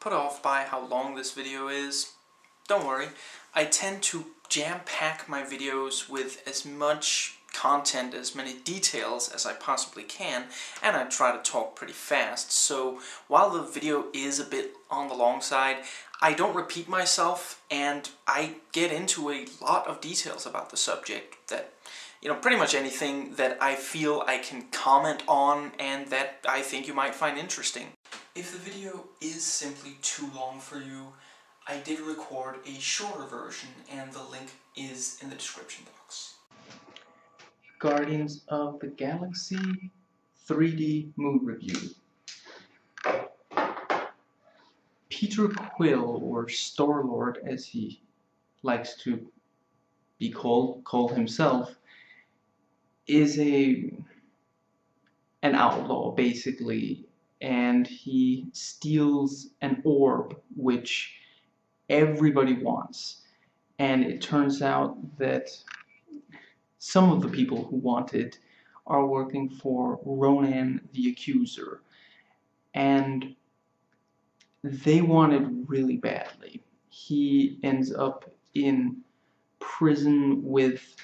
put off by how long this video is, don't worry. I tend to jam-pack my videos with as much content, as many details as I possibly can, and I try to talk pretty fast. So while the video is a bit on the long side, I don't repeat myself, and I get into a lot of details about the subject that, you know, pretty much anything that I feel I can comment on and that I think you might find interesting. If the video is simply too long for you, I did record a shorter version, and the link is in the description box. Guardians of the Galaxy 3D Mood Review. Peter Quill, or Star-Lord as he likes to be called himself, is an outlaw, basically, and he steals an orb, which everybody wants, and it turns out that some of the people who want it are working for Ronan the Accuser, and they want it really badly. He ends up in prison with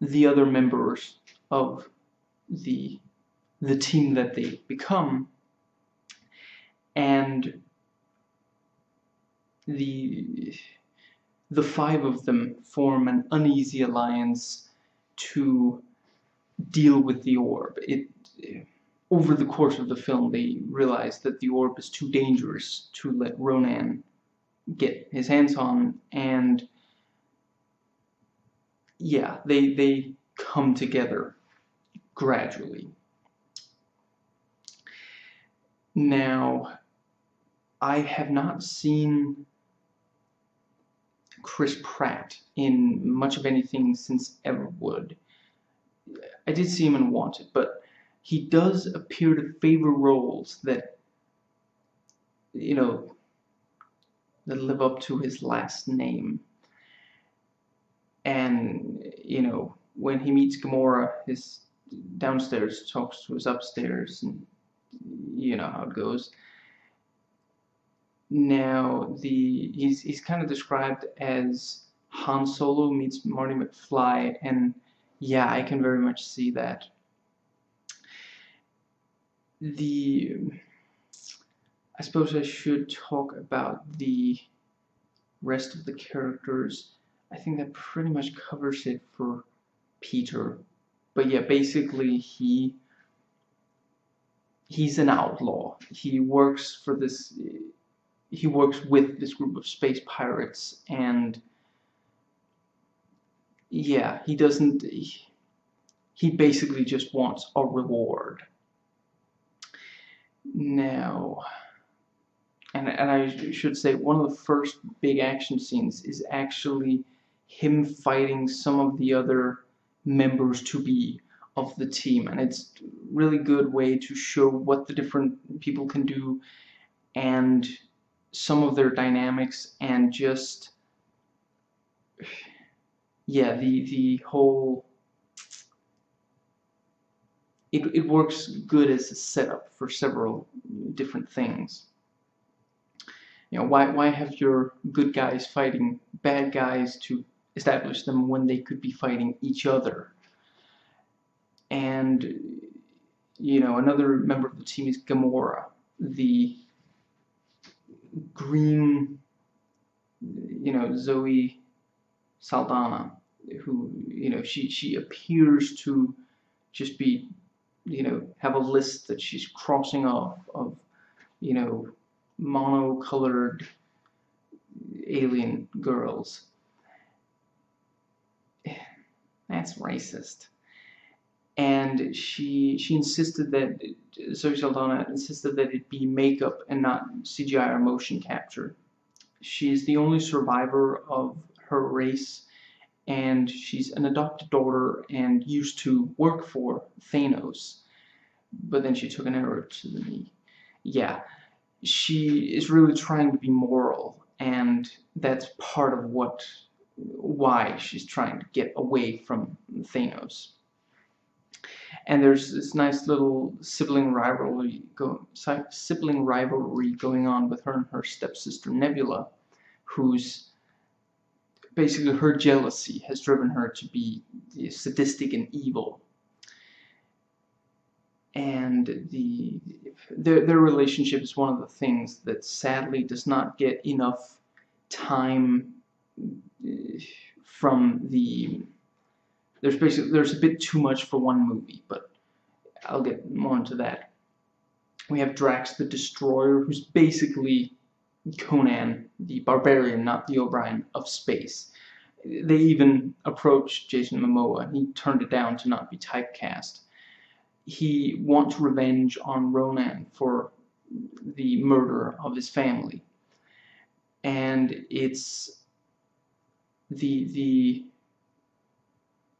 the other members of the team that they become, and the five of them form an uneasy alliance to deal with the orb. Over the course of the film, they realize that the orb is too dangerous to let Ronan get his hands on, and yeah, they come together gradually. Now, I have not seen Chris Pratt in much of anything since Everwood. I did see him in Wanted, but he does appear to favor roles that, you know, that live up to his last name. And, you know, when he meets Gamora, his downstairs talks to his upstairs, and you know how it goes. Now, he's kind of described as Han Solo meets Marty McFly, and yeah, I can very much see that. I suppose I should talk about the rest of the characters. I think that pretty much covers it for Peter. But yeah, basically he's an outlaw. He works with this group of space pirates, and yeah, he basically just wants a reward. Now, and I should say, one of the first big action scenes is actually him fighting some of the other members-to-be of the team, and it's a really good way to show what the different people can do, and some of their dynamics, and just, yeah, the whole, it works good as a setup for several different things. You know, why have your good guys fighting bad guys to establish them when they could be fighting each other? And, you know, another member of the team is Gamora, the green, you know, Zoe Saldana, who, you know, she appears to just be, you know, have a list that she's crossing off of, you know, monocolored alien girls. That's racist. And she insisted that, Zoe Saldana insisted that it be makeup and not CGI or motion capture. She is the only survivor of her race, and she's an adopted daughter and used to work for Thanos, but then she took an arrow to the knee. Yeah, she is really trying to be moral, and that's part of why she's trying to get away from Thanos. And there's this nice little sibling rivalry going on with her and her stepsister Nebula, who's basically her jealousy has driven her to be sadistic and evil. And their relationship is one of the things that sadly does not get enough time from the... There's a bit too much for one movie, but I'll get more into that. We have Drax the Destroyer, who's basically Conan, the barbarian, not the O'Brien, of space. They even approached Jason Momoa, and he turned it down to not be typecast. He wants revenge on Ronan for the murder of his family. And it's...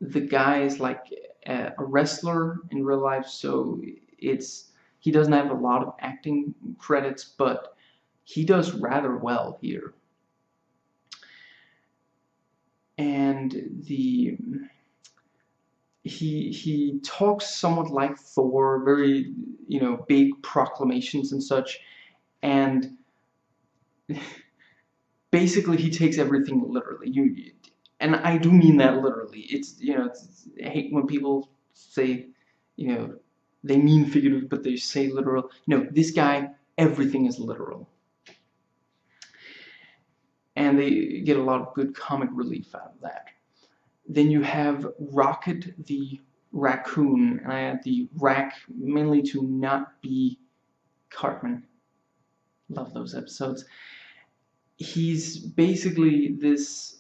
The guy is like a wrestler in real life, so he doesn't have a lot of acting credits, but he does rather well here. And he talks somewhat like Thor, very, big proclamations and such, and basically he takes everything literally. And I do mean that literally. I hate when people say, they mean figurative, but they say literal. No, this guy, everything is literal. And they get a lot of good comic relief out of that. Then you have Rocket the Raccoon, and I add the rack mainly to not be Cartman. Love those episodes. He's basically this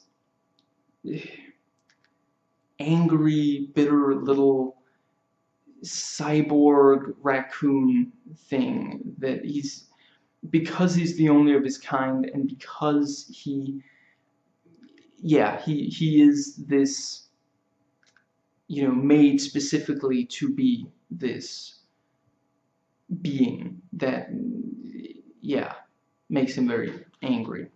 angry, bitter little cyborg raccoon thing that because he's the only of his kind, and because he is this, made specifically to be this being that, makes him very angry.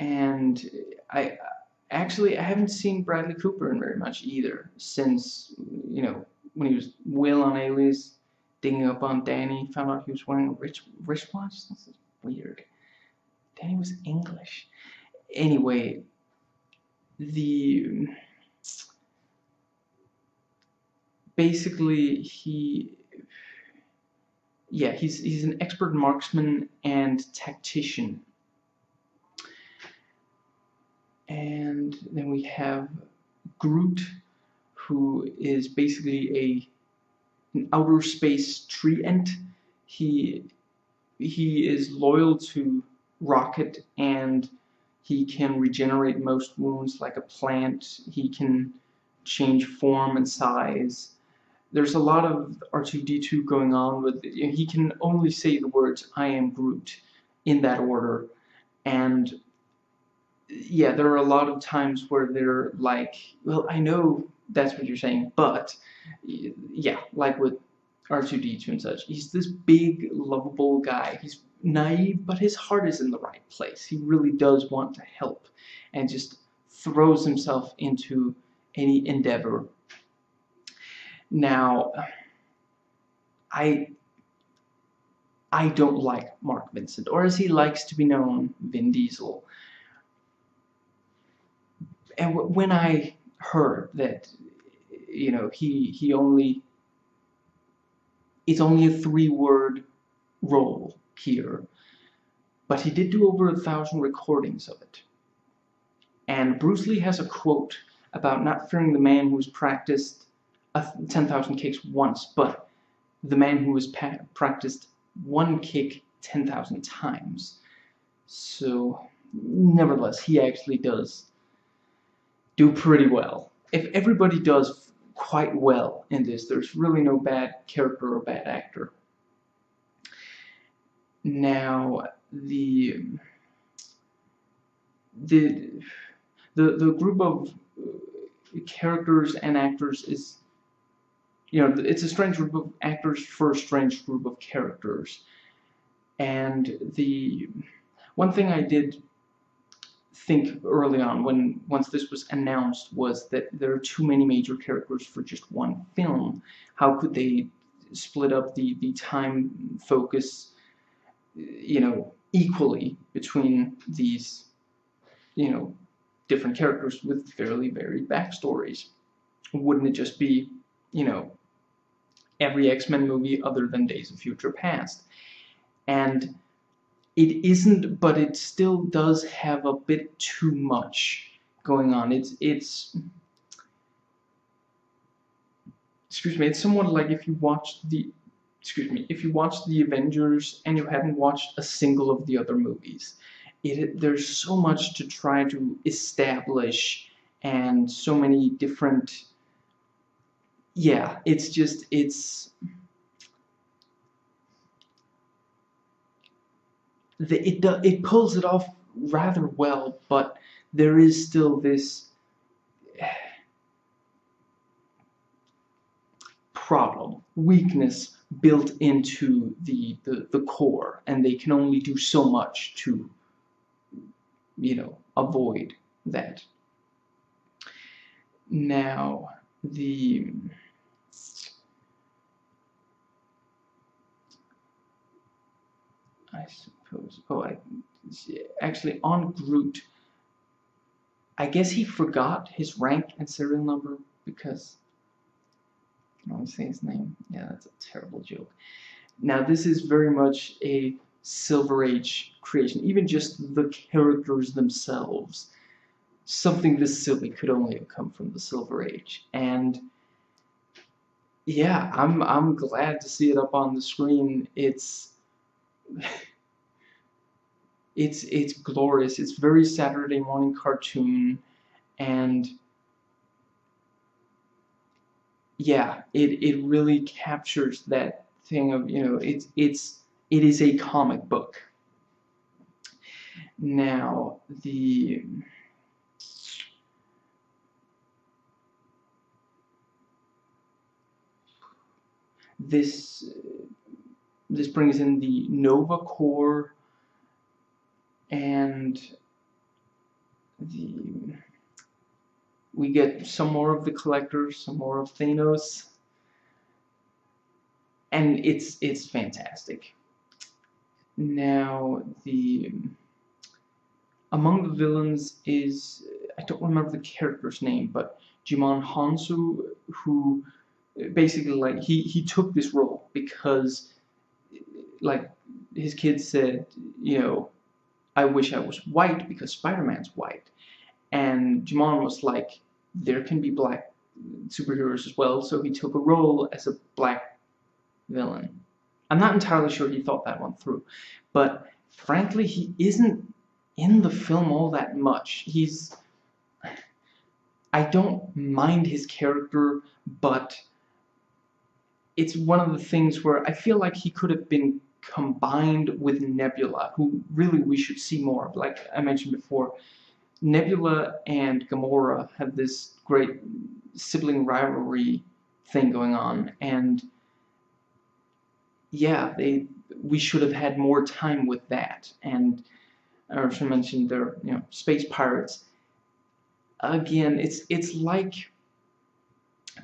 And I haven't seen Bradley Cooper in very much either, since, when he was Will on Alias, digging up on Danny, found out he was wearing a wristwatch. This is weird. Danny was English. Anyway, he's an expert marksman and tactician. And then we have Groot, who is basically an outer space tree ant. He is loyal to Rocket, and he can regenerate most wounds like a plant. He can change form and size. There's a lot of R2D2 going on with it. He can only say the words "I am Groot" in that order, and there are a lot of times where they're like, well, I know that's what you're saying, but, like with R2D2 and such, he's this big, lovable guy. He's naive, but his heart is in the right place. He really does want to help, and just throws himself into any endeavor. Now, I don't like Mark Vincent, or as he likes to be known, Vin Diesel. And when I heard that, it's only a 3-word role here, but he did do over 1,000 recordings of it. And Bruce Lee has a quote about not fearing the man who's practiced 10,000 kicks once, but the man who has practiced one kick 10,000 times. So, nevertheless, he actually does do pretty well. If everybody does quite well in this, there's really no bad character or bad actor. Now, the group of characters and actors is, it's a strange group of actors for a strange group of characters. And the one thing I did think early on, when once this was announced, was that there are too many major characters for just one film. How could they split up the time focus, you know, equally between these, you know, different characters with fairly varied backstories? Wouldn't it just be, you know, every X-Men movie other than Days of Future Past? And it isn't, but it still does have a bit too much going on. It's excuse me, it's somewhat like if you watched the Avengers and you hadn't watched a single of the other movies. There's so much to try to establish and so many different, yeah, it's just, it's, it pulls it off rather well, but there is still this problem, weakness built into the core, and they can only do so much to, you know, avoid that. Now, actually, on Groot, I guess he forgot his rank and serial number, because I can only say his name. Yeah, that's a terrible joke. Now, this is very much a Silver Age creation. Even just the characters themselves, something this silly could only have come from the Silver Age. And yeah, I'm glad to see it up on the screen. It's glorious. It's very Saturday morning cartoon, and yeah, it really captures that thing of, you know, it is a comic book. Now, this brings in the Nova Corps and we get some more of the Collectors, some more of Thanos, and it's fantastic. Now, among the villains is, I don't remember the character's name, but Jimon Hounsou, who basically, like, he took this role because, like, his kids said, you know, I wish I was white because Spider-Man's white. And Jimon was like, there can be black superheroes as well, so he took a role as a black villain. I'm not entirely sure he thought that one through, but frankly, he isn't in the film all that much. I don't mind his character, but it's one of the things where I feel like he could have been combined with Nebula, who really we should see more of. Like I mentioned before, Nebula and Gamora have this great sibling rivalry thing going on, and yeah, we should have had more time with that. And I also mentioned they're, you know, space pirates. Again, it's like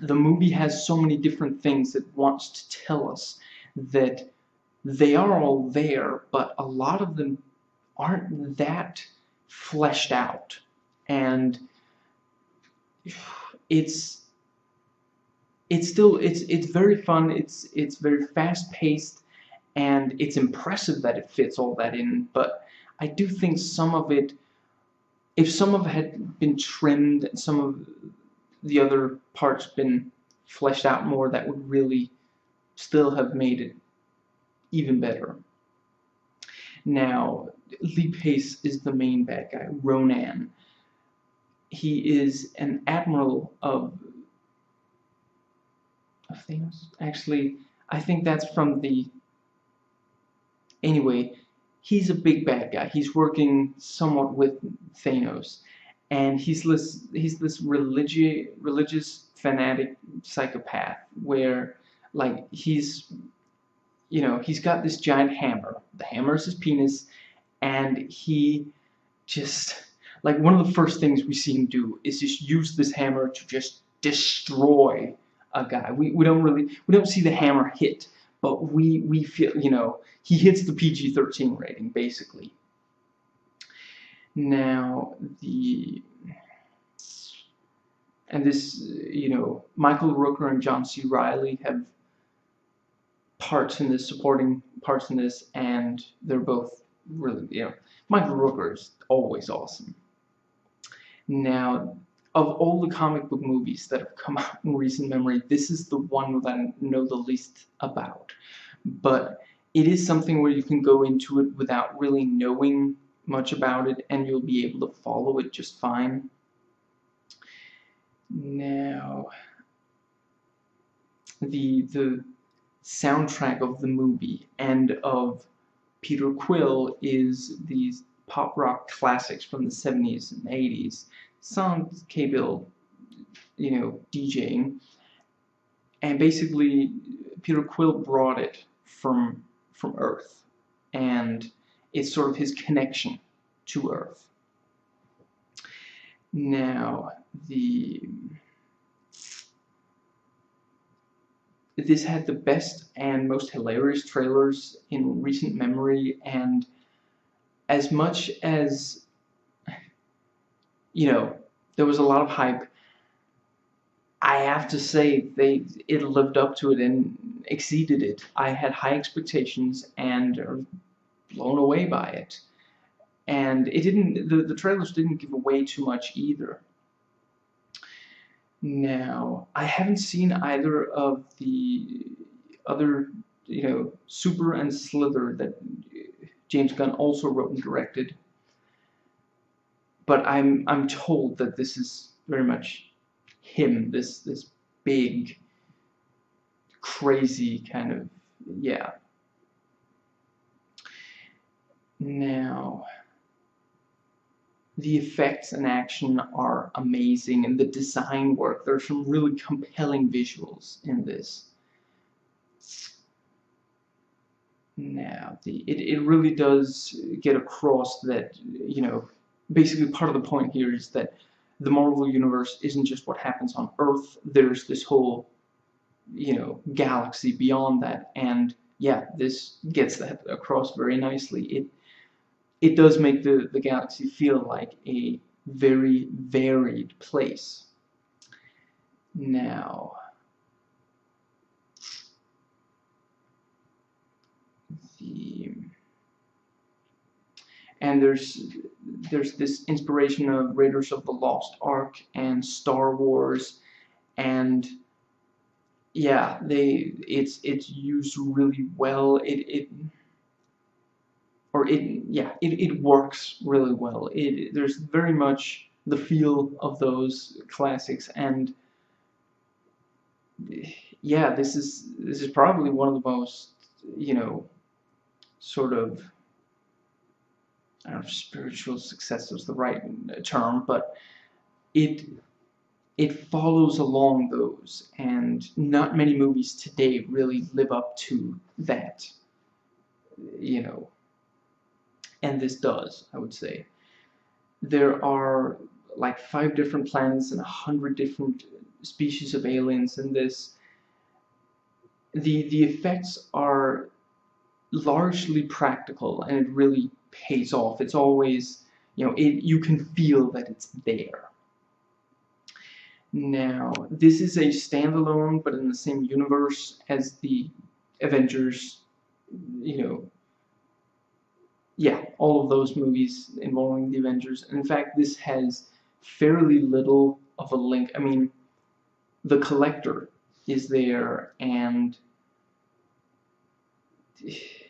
the movie has so many different things it wants to tell us that they are all there, but a lot of them aren't that fleshed out, and it's very fun. It's very fast-paced, and it's impressive that it fits all that in. But I do think some of it, if some of it had been trimmed and some of the other parts been fleshed out more, that would really still have made it even better. Now, Lee Pace is the main bad guy, Ronan. He is an admiral of Thanos. Actually, I think that's from the... Anyway, he's a big bad guy. He's working somewhat with Thanos, and he's this religious fanatic psychopath where, like, he's, you know, he's got this giant hammer. The hammer is his penis, and he just Like, one of the first things we see him do is just use this hammer to just destroy a guy. We don't see the hammer hit, but we feel, you know, he hits the PG-13 rating, basically. Now, this, you know, Michael Rooker and John C. Reilly have parts in this, supporting parts in this, and they're both really, you know, Michael Rooker is always awesome. Now, of all the comic book movies that have come out in recent memory, this is the one that I know the least about. But it is something where you can go into it without really knowing much about it, and you'll be able to follow it just fine. Now, the soundtrack of the movie and of Peter Quill is these pop rock classics from the 70s and 80s. Some K-Bill, you know, DJing, and basically Peter Quill brought it from Earth, and it's sort of his connection to Earth. Now, this had the best and most hilarious trailers in recent memory, and as much as, you know, there was a lot of hype, I have to say it lived up to it and exceeded it. I had high expectations and are blown away by it. And it didn't, the trailers didn't give away too much either. Now, I haven't seen either of the other, you know, Super and Slither that James Gunn also wrote and directed, but I'm told that this is very much him, this big, crazy kind of, yeah. Now, the effects and action are amazing, and the design work, there's some really compelling visuals in this. Now, it really does get across that, you know, basically part of the point here is that the Marvel Universe isn't just what happens on Earth, there's this whole, you know, galaxy beyond that, and yeah, this gets that across very nicely. It does make the galaxy feel like a very varied place. Now, and there's this inspiration of Raiders of the Lost Ark and Star Wars, and yeah, it's used really well. It works really well. There's very much the feel of those classics, and yeah, this is probably one of the most, you know, sort of, I don't know if spiritual success is the right term, but it follows along those, and not many movies today really live up to that, you know. And this does, I would say. There are like 5 different planets and 100 different species of aliens in this. The effects are largely practical, and it really pays off. It's always, you know, you can feel that it's there. Now, this is a standalone, but in the same universe as the Avengers, you know, yeah, all of those movies involving the Avengers. And in fact, this has fairly little of a link. I mean, the Collector is there, and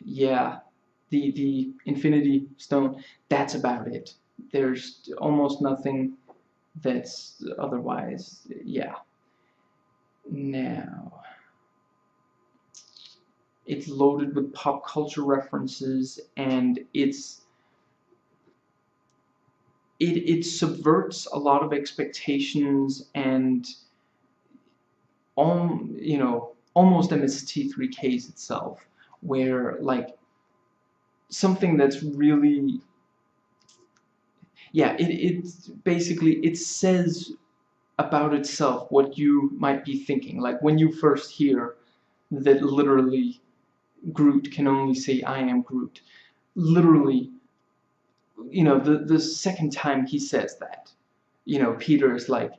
yeah, the Infinity Stone, that's about it. There's almost nothing that's otherwise, yeah. Now, it's loaded with pop culture references, and it subverts a lot of expectations, and you know, almost MST3Ks itself, where like something that's really, yeah, it basically, it says about itself what you might be thinking. Like, when you first hear that literally Groot can only say, "I am Groot," literally, you know, the second time he says that, you know, Peter is like,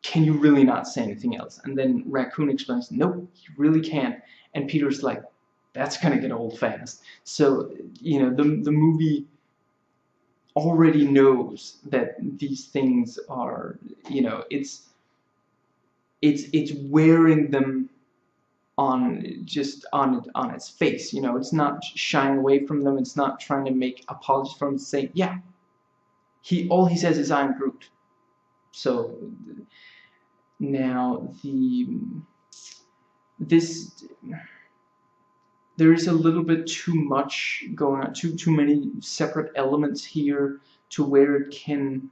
"Can you really not say anything else?" And then Raccoon explains, "Nope, you really can't." And Peter's like, "That's gonna get old fast." So, you know, the movie already knows that these things are, you know, it's wearing them on, just on its face. You know, it's not shying away from them. It's not trying to make apologies for him, saying, "Yeah, all he says is 'I'm Groot.'" So now there is a little bit too much going on, too many separate elements here, to where it can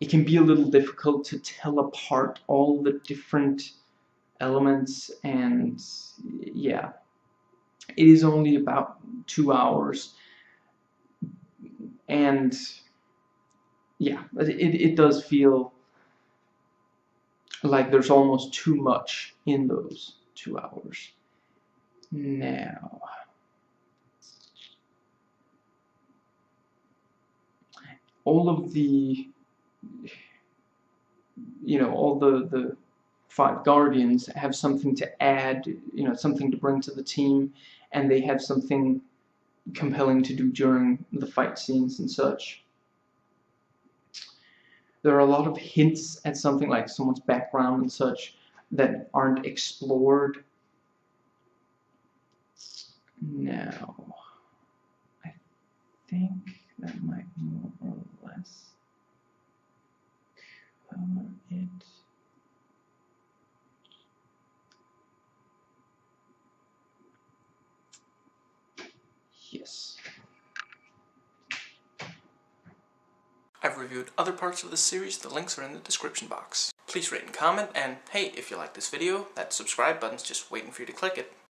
be a little difficult to tell apart all the different elements. And yeah, it is only about 2 hours, and yeah, it does feel like there's almost too much in those 2 hours. Now, all of the, you know, all the 5 Guardians have something to add, you know, something to bring to the team, and they have something compelling to do during the fight scenes and such. There are a lot of hints at something like someone's background and such that aren't explored. Now, I think that might more or less cover it. Yes. I've reviewed other parts of this series. The links are in the description box. Please rate and comment, and hey, if you like this video, that subscribe button's just waiting for you to click it.